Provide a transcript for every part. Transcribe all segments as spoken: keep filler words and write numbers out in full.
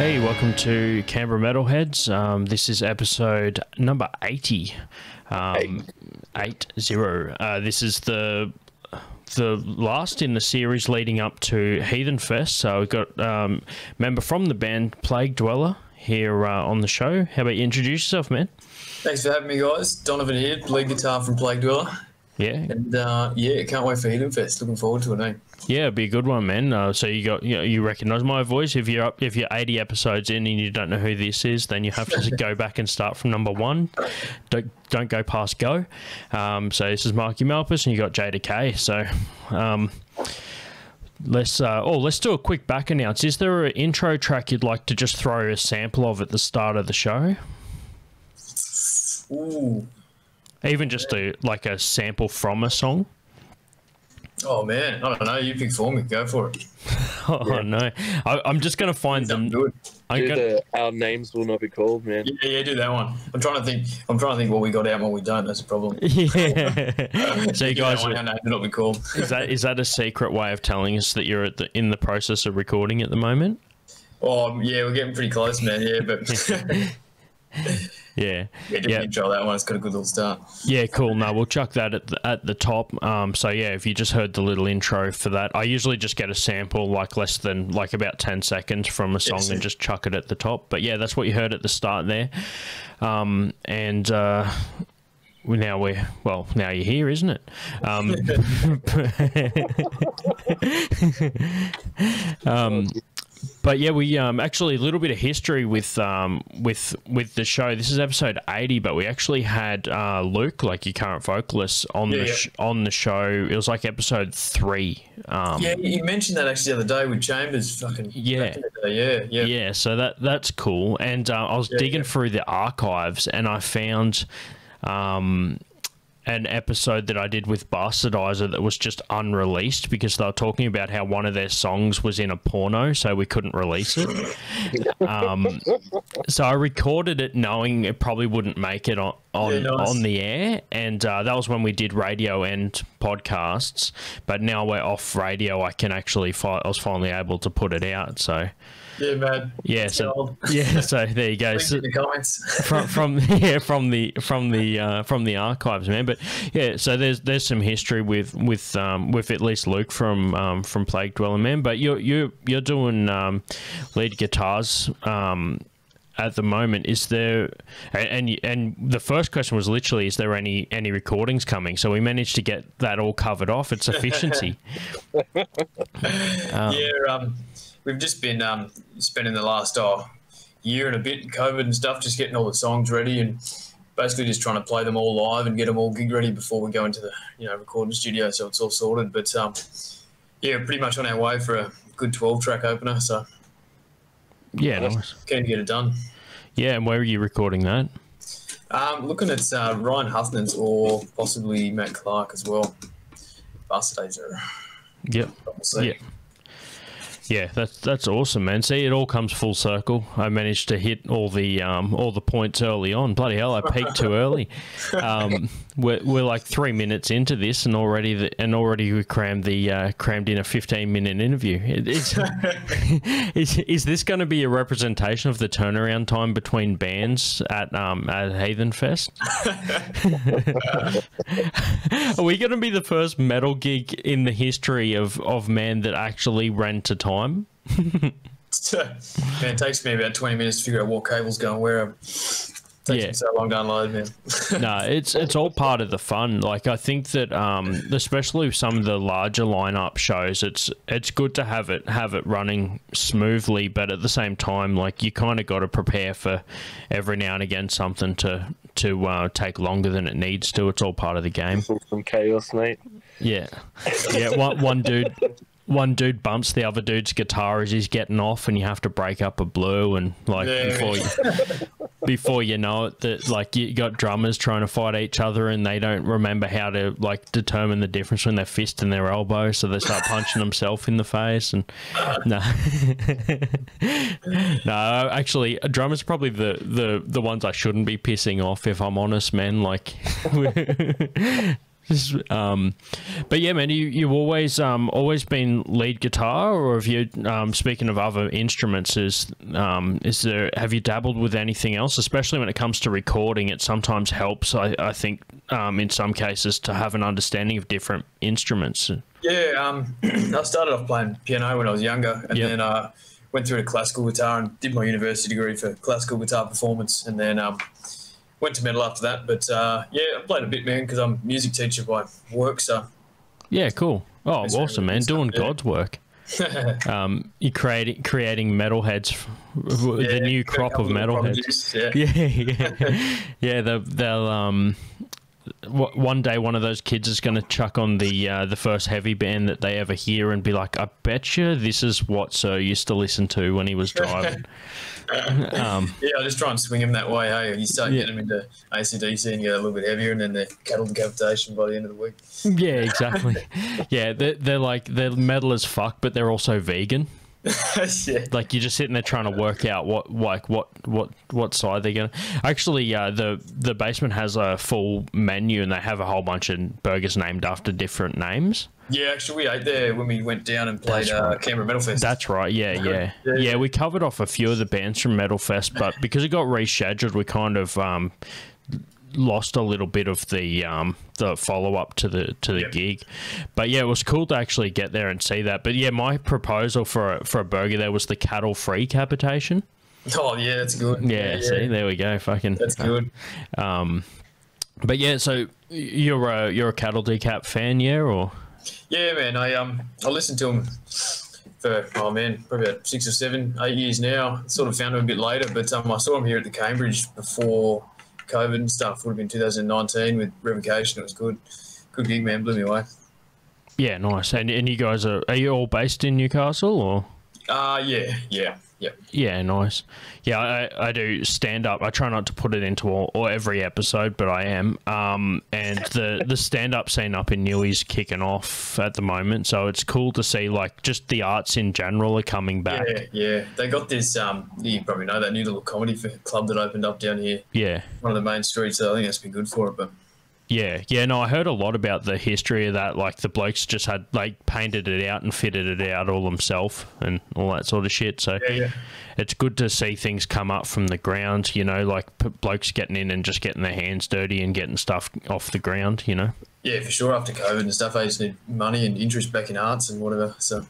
Hey, welcome to Canberra Metalheads. Um, this is episode number eighty. Um, eight zero. Uh, this is the the last in the series leading up to Heathenfest. So we've got um, a member from the band Plague Dweller here uh, on the show. How about you introduce yourself, man? Thanks for having me, guys. Donovan here, lead guitar from Plague Dweller. Yeah. And uh, yeah, can't wait for Heathenfest. Looking forward to it, eh? Yeah, it'd be a good one, man. Uh, so you got, you know, you recognise my voice. If you're up, if you're eighty episodes in and you don't know who this is, then you have to go back and start from number one. Don't don't go past go. Um, so this is Marky Malpas, and you got Jada Kay. So um, let's uh, oh let's do a quick back announce. Is there an intro track you'd like to just throw a sample of at the start of the show? Ooh. Even just a, like a sample from a song? Oh, man. I don't know. You pick for me. Go for it. oh, yeah. no. I, I'm just going to find them. Good. I'm gonna... the, our names will not be called, man. Yeah, yeah, do that one. I'm trying to think I'm trying to think what we got out and what we don't. That's a problem. Yeah. So you guys... Our names will not be called. Is that, is that a secret way of telling us that you're at the, in the process of recording at the moment? Oh, yeah. We're getting pretty close, man. Yeah, but... Yeah, yeah, yeah. Enjoy that one. It's got a good little start. Yeah, cool. No, we'll chuck that at the, at the top. Um, so yeah, if you just heard the little intro for that, I usually just get a sample like less than like about ten seconds from a song yes. and just chuck it at the top. But yeah, that's what you heard at the start there. Um, and uh, now we're well, now you're here, isn't it? Um, um, But yeah, we um, actually a little bit of history with um, with with the show. This is episode eighty, but we actually had uh, Luke, like your current vocalist, on yeah, the sh yeah. on the show. It was like episode three. Um, yeah, you mentioned that actually the other day with Chambers. Fucking yeah, yeah, yeah, yeah. So that that's cool. And uh, I was yeah, digging yeah. through the archives, and I found. Um, an episode that I did with Bastardizer that was just unreleased because they were talking about how one of their songs was in a porno, so we couldn't release it. um, so I recorded it knowing it probably wouldn't make it on on, yeah, nice. on the air, and uh, that was when we did radio and podcasts. But now we're off radio, I can actually fi I was finally able to put it out. So. Yeah, man. Yeah, so yeah, so there you go. So, the from from yeah, from the from the uh, from the archives, man. But yeah, so there's there's some history with with um, with at least Luke from um, from Plague Dweller, man. But you're you you're doing um, lead guitars um, at the moment. Is there and and the first question was literally, is there any any recordings coming? So we managed to get that all covered off. It's efficiency. um, yeah. Um, We've just been um, spending the last oh, year and a bit, COVID and stuff, just getting all the songs ready and basically just trying to play them all live and get them all gig ready before we go into the you know recording studio, so it's all sorted. But um, yeah, pretty much on our way for a good twelve track opener. So yeah, nice. Keen to get it done. Yeah, and where are you recording that? Um, looking at uh, Ryan Huthnans or possibly Matt Clark as well. Bastardizer. Yep. Yeah. Yeah, that's that's awesome, man. See, it all comes full circle. I managed to hit all the um, all the points early on. Bloody hell, I peaked too early. Um, we're we're like three minutes into this, and already the, and already we crammed the uh, crammed in a fifteen minute interview. It, it's, is is this going to be a representation of the turnaround time between bands at um, at Heathenfest? Are we going to be the first metal gig in the history of of man that actually ran to time? Man, it takes me about twenty minutes to figure out what cable's going where. It takes yeah. me so long to unload, man. No, it's it's all part of the fun. Like I think that, um, especially with some of the larger lineup shows, it's it's good to have it have it running smoothly. But at the same time, like you kind of got to prepare for every now and again something to to uh, take longer than it needs to. It's all part of the game. Some chaos, mate. Yeah, yeah. One one dude. One dude bumps the other dude's guitar as he's getting off, and you have to break up a blue. And like yeah. before, you, before you know it, that like you got drummers trying to fight each other, and they don't remember how to like determine the difference between their fist and their elbow, so they start punching themselves in the face. And no, no, actually, drummers are probably the the the ones I shouldn't be pissing off if I'm honest, man. Like. Um, but yeah, man, you, you've always um, always been lead guitar, or have you? Um, speaking of other instruments, is um, is there? Have you dabbled with anything else? Especially when it comes to recording, it sometimes helps. I, I think um, in some cases to have an understanding of different instruments. Yeah, um, I started off playing piano when I was younger, and yep. then uh, went through to classical guitar and did my university degree for classical guitar performance, and then. Um, Went to metal after that, but uh, yeah, I played a bit, man, because I'm a music teacher by work, so. Yeah, cool. Oh, awesome, man. Stuff, Doing yeah. God's work. um, you're creating creating metalheads, yeah, the new crop of metalheads. Yeah, yeah, yeah. yeah they'll, they'll um, w one day one of those kids is going to chuck on the uh, the first heavy band that they ever hear and be like, I bet you this is what Sir used to listen to when he was driving. Um, yeah, I just try and swing them that way, hey? You start yeah. getting them into A C D C and get a little bit heavier, and then the Cattle Decapitation by the end of the week. Yeah, exactly. yeah, they're, they're like, they're metal as fuck, but they're also vegan. yeah. Like, you're just sitting there trying to work out what, like, what, what, what side they're going to... Actually, uh, the, the basement has a full menu, and they have a whole bunch of burgers named after different names. Yeah, actually, we ate there when we went down and played uh, right. Canberra Metalheads. That's right, yeah, yeah. yeah, yeah. We covered off a few of the bands from Metalheads, but because it got rescheduled, we kind of um, lost a little bit of the um, the follow-up to the to the yep. gig. But, yeah, it was cool to actually get there and see that. But, yeah, my proposal for a, for a burger there was the cattle-free capitation. Oh, yeah, that's good. Yeah, yeah see, yeah. there we go. Fucking. That's good. Uh, um, but, yeah, so you're a, you're a Cattle Decap fan, yeah, or...? Yeah, man, I um I listened to him for, oh man, probably about six or seven, eight years now. Sort of found him a bit later, but um I saw him here at the Cambridge before COVID and stuff. Would have been two thousand nineteen with Revocation. It was good. Good gig, man, blew me away. Yeah, nice. And and you guys are are you all based in Newcastle or? Uh yeah, yeah. Yeah. Yeah, nice. Yeah, I, I do stand up. I try not to put it into all or every episode, but I am. Um, and the the stand up scene up in Newey's kicking off at the moment, so it's cool to see like just the arts in general are coming back. Yeah, yeah. They got this. Um, you probably know that new little comedy club that opened up down here. Yeah, one of the main streets. So I think that's been good for it, but. Yeah, yeah, no, I heard a lot about the history of that, like the blokes just had, like, painted it out and fitted it out all themselves and all that sort of shit, so yeah, yeah. It's good to see things come up from the ground, you know, like blokes getting in and just getting their hands dirty and getting stuff off the ground, you know? Yeah, for sure, after COVID and stuff, I just need money and interest back in arts and whatever, so...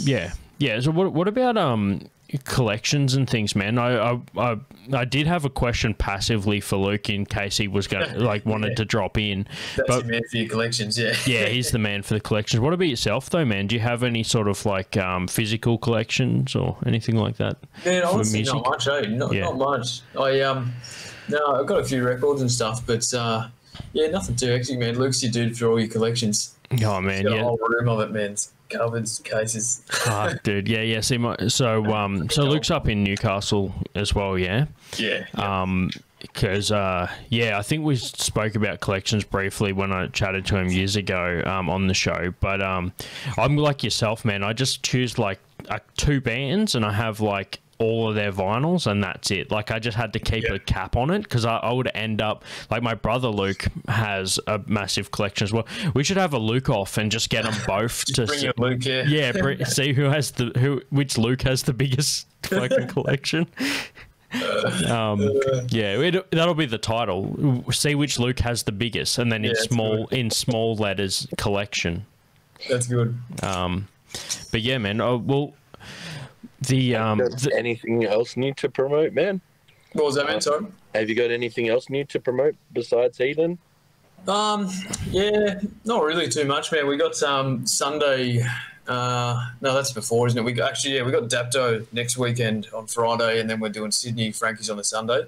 Yeah, yeah, so what, what about, um... collections and things, man. I, I I I did have a question passively for Luke in case he was gonna like wanted yeah. to drop in. That's but, the man for your collections, yeah. yeah, he's the man for the collections. What about yourself though, man? Do you have any sort of like um physical collections or anything like that? Man, honestly, not much, eh? Not, yeah. not much. I um no, I've got a few records and stuff, but uh yeah, nothing too hectic, man. Luke's your dude for all your collections. Oh man, got yeah. a whole room of it, man. Cupboards, cases. Ah, dude, yeah, yeah. See, my so um, so Luke's up in Newcastle as well, yeah. Yeah. yeah. Um, because uh, yeah, I think we spoke about collections briefly when I chatted to him years ago um on the show, but um, I'm like yourself, man. I just choose like uh, two bands, and I have like. all of their vinyls and that's it. Like I just had to keep yep. a cap on it because I, I would end up like my brother Luke has a massive collection as well. We should have a Luke off and just get them both to bring see, your Luke, yeah, yeah bring, see who has the who which Luke has the biggest fucking collection. um yeah it, that'll be the title. See which Luke has the biggest, and then yeah, in small good. in small letters collection. That's good. Um, but yeah, man. Oh well. The um, Does the, anything else new to promote, man? What was that, man? Sorry. Have you got anything else new to promote besides Eden? Um, yeah, not really too much, man. We got um Sunday. Uh, no, that's before, isn't it? We actually, yeah, we got Dapto next weekend on Friday, and then we're doing Sydney Frankie's on the Sunday.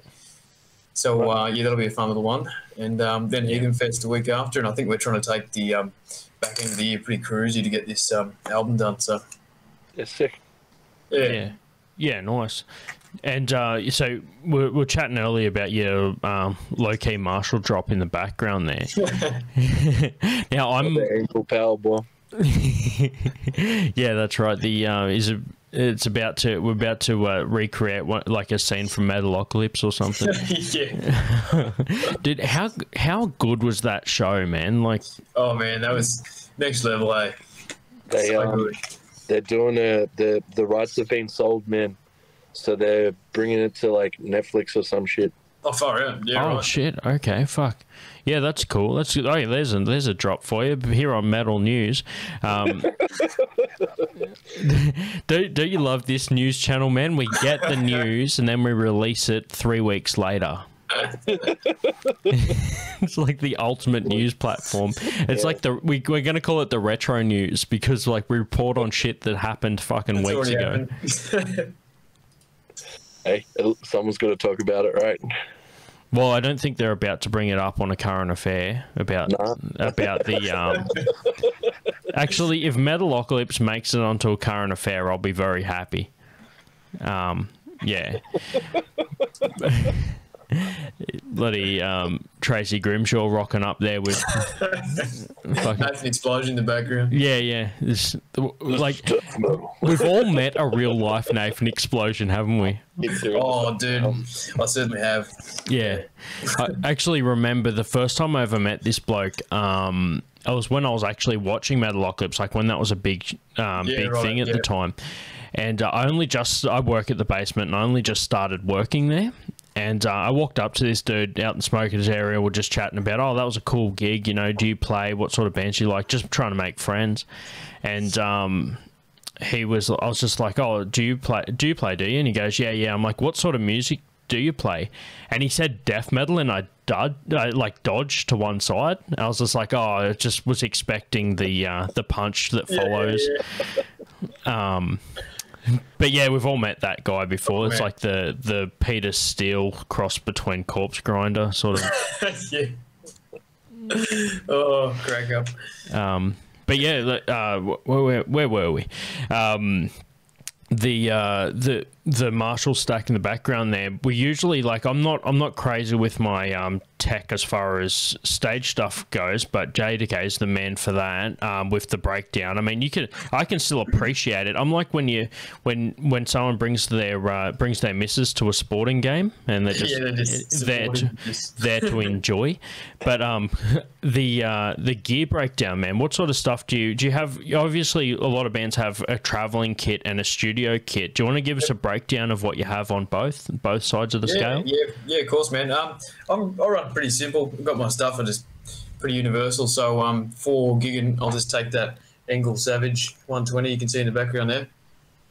So uh, yeah, that'll be a fun little one, and um, then yeah. Heathenfest the week after, and I think we're trying to take the um back end of the year pretty cruisy to get this um album done. So yeah, sick. Yeah. yeah, yeah, nice. And uh, so we we're chatting earlier about your um, low-key Marshall drop in the background there. now I'm the ankle power boy. yeah, that's right. The uh, is it It's about to, we're about to uh, recreate one, like a scene from Metalocalypse or something. Yeah. Dude, how how good was that show, man? Like, oh man, that was next level, eh? They so um, they're doing a the the rights have been sold, man. So they're bringing it to like Netflix or some shit. Oh, far out. Yeah, oh right. Shit. Okay. Fuck. Yeah, that's cool. That's good. Oh, yeah, there's a there's a drop for you here on Metal News. Um, do do you love this news channel, man? We get the news and then we release it three weeks later. It's like the ultimate news platform. It's yeah. like the we we're gonna call it the retro news because like we report on shit that happened fucking that's weeks ago. Hey, someone's got to talk about it, right? Well, I don't think they're about to bring it up on A Current Affair about nah. about the. Um... Actually, if Metalocalypse makes it onto A Current Affair, I'll be very happy. Um, yeah. Bloody um, Tracy Grimshaw rocking up there with fucking... Nathan Explosion in the background. Yeah, yeah. It's, like we've all met a real life Nathan Explosion, haven't we? Oh, dude, I certainly have. Yeah, I actually remember the first time I ever met this bloke. Um, I was when I was actually watching Metalocalypse, like when that was a big, um, yeah, big right, thing at yeah. the time. And uh, I only just I work at the basement, and I only just started working there. And uh, I walked up to this dude out in the smokers area. We're just chatting about, oh, that was a cool gig. You know, do you play? What sort of bands you like? Just trying to make friends. And um, he was, I was just like, oh, do you play? Do you play? Do you? And he goes, yeah, yeah. I'm like, what sort of music do you play? And he said death metal, and I dud, I, like dodged to one side. I was just like, oh, I just was expecting the uh, the punch that follows. Yeah, yeah, yeah. Um. But yeah, we've all met that guy before. Oh, it's like the the Peter Steele cross between Corpse Grinder, sort of. Yeah. Oh, crack up. Um, but yeah, uh, where, where, where were we? Um, the uh, the the Marshall stack in the background there. We usually like I'm not I'm not crazy with my um tech as far as stage stuff goes, but J Decay is the man for that. Um, with the breakdown, I mean, you can I can still appreciate it. I'm like when you when when someone brings their uh, brings their missus to a sporting game and they're just, yeah, they're just there to, there to enjoy. But um, the uh, the gear breakdown, man. What sort of stuff do you do you have? Obviously, a lot of bands have a traveling kit and a studio kit. Do you want to give us a break? breakdown of what you have on both both sides of the yeah, scale? Yeah, yeah, of course, man. Um, I'm I run pretty simple. I've got my stuff and just pretty universal. So um, four gig, and I'll just take that Engel Savage one twenty you can see in the background there.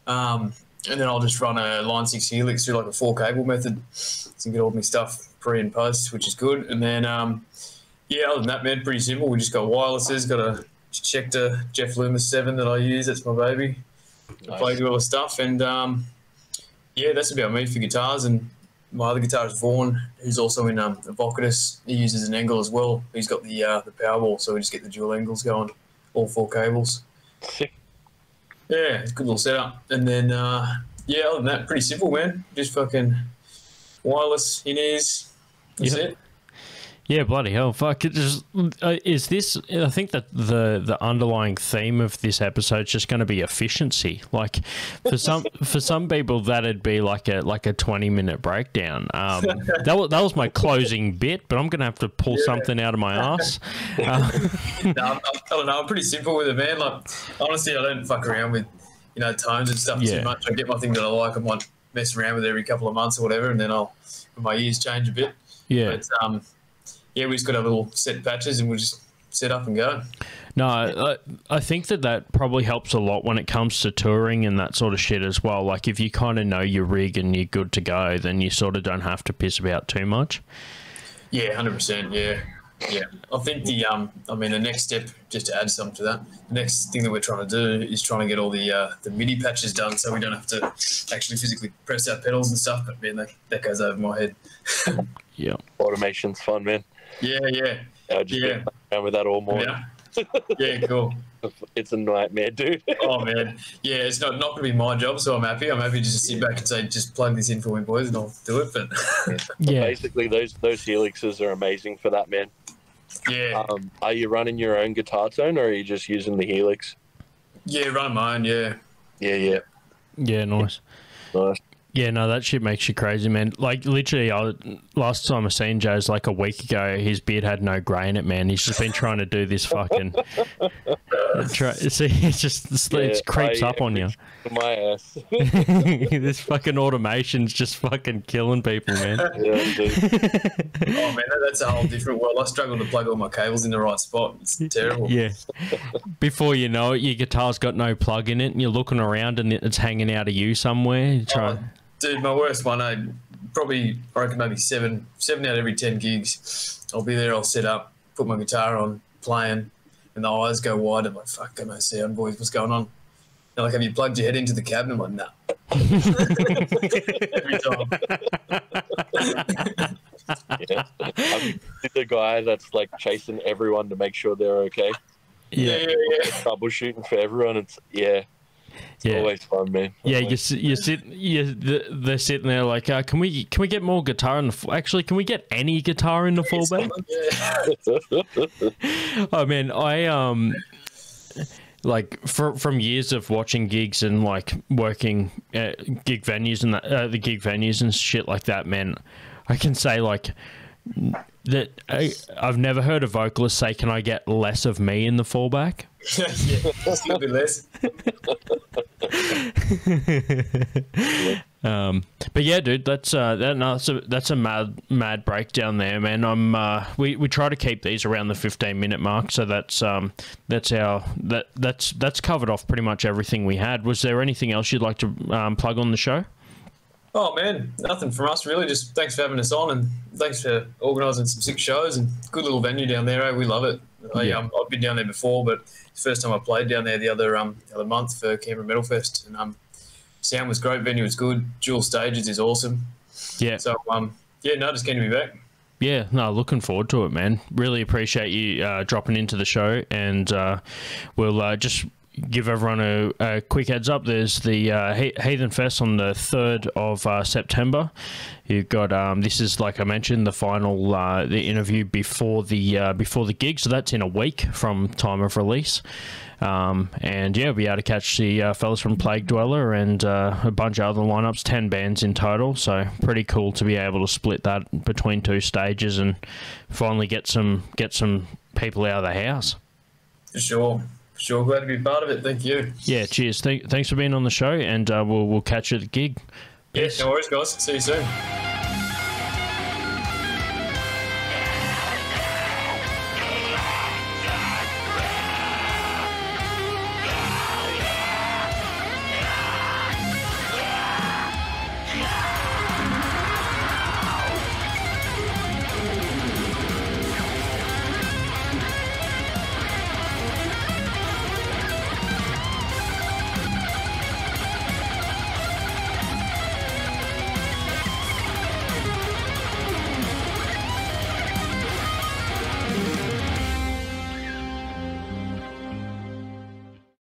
Um, and then I'll just run a Line Six Helix through like a four cable method to get all my stuff pre and post, which is good. And then um, yeah, other than that, man, pretty simple. We just got wirelesses, got a Schecter Jeff Loomis seven that I use. That's my baby. Nice. Plague Dweller stuff and. Um, Yeah, that's about me for guitars, and my other guitarist Vaughan, who's also in um, Evocatus. He uses an Engel as well. He's got the uh, the Powerball, so we just get the dual Engels going, all four cables. Yeah, it's a good little setup. And then, uh, yeah, other than that, pretty simple, man. Just fucking wireless in-ears. That's yep. it. Yeah, bloody hell, fuck it. Just uh, is this? I think that the the underlying theme of this episode is just going to be efficiency. Like for some for some people, that'd be like a like a twenty minute breakdown. Um, that was that was my closing bit, but I'm going to have to pull yeah. something out of my ass. Uh, no, I'm, I don't know. I'm pretty simple with it, man. Like honestly, I don't fuck around with you know tones and stuff yeah. too much. I get my thing that I like. I might mess around with it every couple of months or whatever, and then I'll my ears change a bit. Yeah. But, um, yeah, we just got our little set patches and we'll just set up and go. No, I, I think that that probably helps a lot when it comes to touring and that sort of shit as well. Like if you kind of know your rig and you're good to go, then you sort of don't have to piss about too much. Yeah, one hundred percent, yeah. Yeah, I think the, um, I mean, the next step, just to add something to that, the next thing that we're trying to do is trying to get all the uh, the MIDI patches done so we don't have to actually physically press our pedals and stuff. But man, that, that goes over my head. Yeah. Automation's fun, man. Yeah, yeah. I just yeah. around with that all morning. Yeah. Yeah, cool. It's a nightmare, dude. Oh man. Yeah, it's not not gonna be my job, so I'm happy. I'm happy to just sit back and say, just plug this in for me, boys, and I'll do it. But yeah. Yeah. Basically those those helixes are amazing for that, man. Yeah. Um, are you running your own guitar tone or are you just using the helix? Yeah, running mine, yeah. Yeah, yeah. Yeah, nice. Nice. Yeah, no, that shit makes you crazy, man. Like, literally, I, last time I seen Joe's, like, a week ago, his beard had no grey in it, man. He's just been trying to do this fucking... try, see, it's just, it's, yeah, it creeps I, up on you. My ass. This fucking automation's just fucking killing people, man. Yeah, oh, man, that's a whole different world. I struggle to plug all my cables in the right spot. It's terrible. Yeah. Before you know it, your guitar's got no plug in it, and you're looking around, and it's hanging out of you somewhere. You try... Oh. Dude, my worst one, I probably I reckon maybe seven, seven out of every ten gigs, I'll be there, I'll set up, put my guitar on, playing, and the eyes go wide. I'm like, fuck, got no sound, boys, what's going on? They're like, have you plugged your head into the cabin? I'm like, nah. Every time. Yeah. I'm the guy that's like chasing everyone to make sure they're okay. Yeah. yeah, yeah. Troubleshooting for everyone. It's, yeah. It's yeah. always fun, man. Yeah, you you sit you they're sitting there like, uh, can we can we get more guitar in the actually can we get any guitar in the fallback? Yeah. I mean, I um like for, from years of watching gigs and like working at gig venues and the, uh, the gig venues and shit like that, man. I can say like that I, I've never heard a vocalist say, "Can I get less of me in the fallback?" Yeah, it's gonna be less. um, but yeah, dude, that's uh, that, no, that's a that's a mad mad breakdown there, man. I'm uh, we we try to keep these around the fifteen minute mark, so that's um that's our that that's that's covered off pretty much everything we had. Was there anything else you'd like to um, plug on the show? Oh man, nothing from us really. Just thanks for having us on, and thanks for organising some sick shows and good little venue down there. Eh? We love it. I, yeah. um, I've been down there before, but it's the first time I played down there the other um the other month for Canberra Metalheads, and um, sound was great, venue was good, dual stages is awesome. Yeah. So um yeah, no, just keen to be back. Yeah, no, looking forward to it, man. Really appreciate you uh, dropping into the show, and uh, we'll uh, just. Give everyone a, a quick heads up. There's the uh, Heathenfest on the third of uh, September. You've got um, this is like I mentioned the final uh, the interview before the uh, before the gig, so that's in a week from time of release. Um, and yeah, we'll be able to catch the uh, fellas from Plague Dweller and uh, a bunch of other lineups. Ten bands in total, so pretty cool to be able to split that between two stages and finally get some get some people out of the house. Sure. Sure, glad to be part of it. Thank you. Yeah, cheers. Thank, thanks for being on the show, and uh, we'll we'll catch you at the gig. Yeah, yes. No worries, guys. See you soon.